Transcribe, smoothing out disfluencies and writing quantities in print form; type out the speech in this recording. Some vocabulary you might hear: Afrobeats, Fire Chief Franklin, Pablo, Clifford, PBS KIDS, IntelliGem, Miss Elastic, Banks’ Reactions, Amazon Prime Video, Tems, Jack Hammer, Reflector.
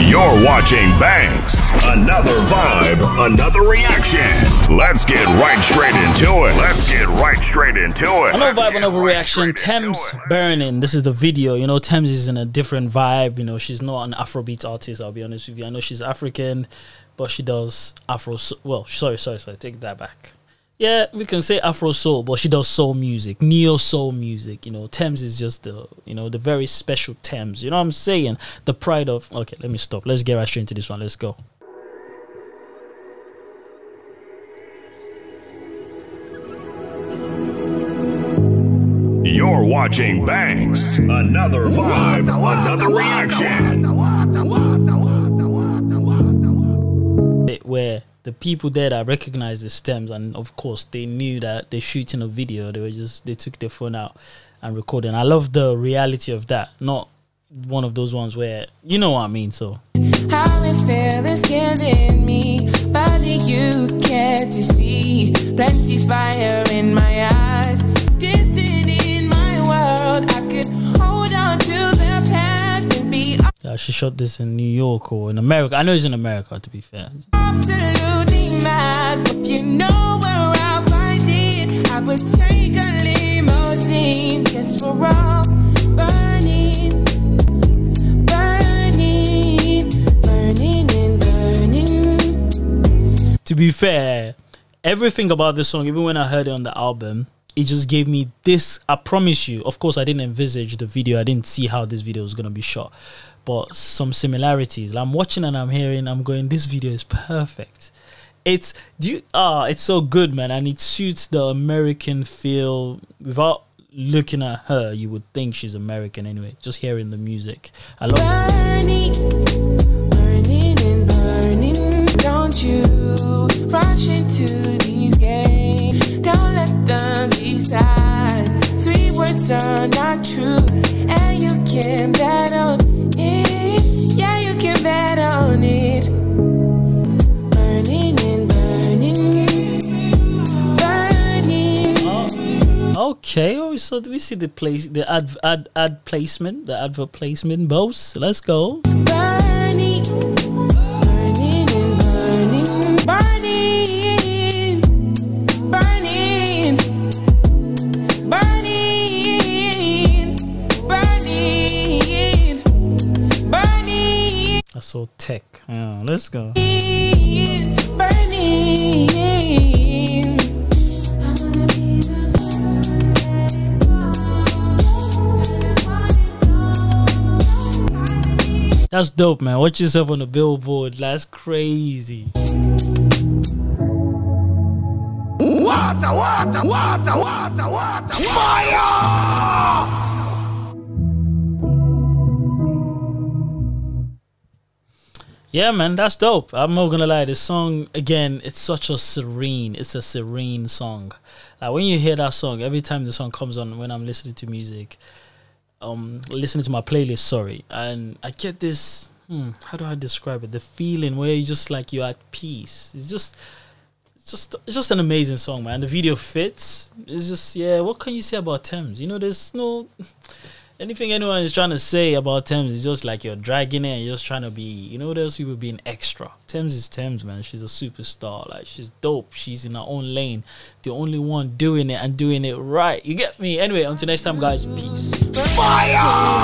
You're watching Banks. Another vibe, another reaction. Let's get right straight into it. Another vibe, another reaction. Tems Burning. This is the video. You know, Tems is in a different vibe. You know, she's not an Afrobeat artist, I'll be honest with you. I know she's African, but she does Afro. Well, sorry. Take that back. Yeah, we can say Afro soul, but she does soul music, neo soul music. You know, Tems is just the, you know, the very special Tems. You know what I'm saying? The pride of. Okay, let me stop. Let's get right straight into this one. Let's go. You're watching Banks. Another vibe, another reaction. Where the people there that recognized the stems, and of course they knew that they're shooting a video, they took their phone out and recorded. I love the reality of that, not one of those ones where, you know what I mean. So how it feel is killing me, but you care to see plenty fire in my eyes, distant in my world. I could hold on to the past and be. Yeah, she shot this in New York or in America. I know it's in America, to be fair. Absolutely mad, if you know where I'll find it, I would take a limousine, yes, we're all burning, burning, burning and burning. To be fair, everything about this song, even when I heard it on the album, it just gave me this, I promise you. Of course, I didn't envisage the video. I didn't see how this video was going to be shot. But some similarities. I'm watching and I'm hearing, I'm going, this video is perfect. It's it's so good, man. And it suits the American feel. Without looking at her, you would think she's American anyway. Just hearing the music. I love burning, burning and burning. Don't you rush into these games. Don't let them decide. Sweet words are not true. And you can bet on it. Yeah, you can bet on it. Burning and burning. Burning. Okay, oh, so we see the place, the ad placement, the advert placement, both. Let's go. Burning. Burning and burning. Burning. Burning. Burning. Burning. Burning. That's so tech. Yeah, let's go. Burning. That's dope, man. Watch yourself on the billboard. That's crazy. Water, water, water, water, water, fire! Yeah, man, that's dope. I'm not gonna lie. This song, again, it's such a serene. It's a serene song. Like, when you hear that song, every time the song comes on, when I'm listening to music, listening to my playlist, sorry, and I get this, how do I describe it, the feeling where you just like, you're at peace. It's just an amazing song, man. The video fits. It's just, yeah, what can you say about Tems? You know, there's no anything anyone is trying to say about Tems. It's just like, you're dragging it and you're just trying to be, you know what else, you were being extra. Tems is Tems, man. She's a superstar. Like, she's dope. She's in her own lane, the only one doing it and doing it right. You get me? Anyway, until next time, guys. Peace. Fire!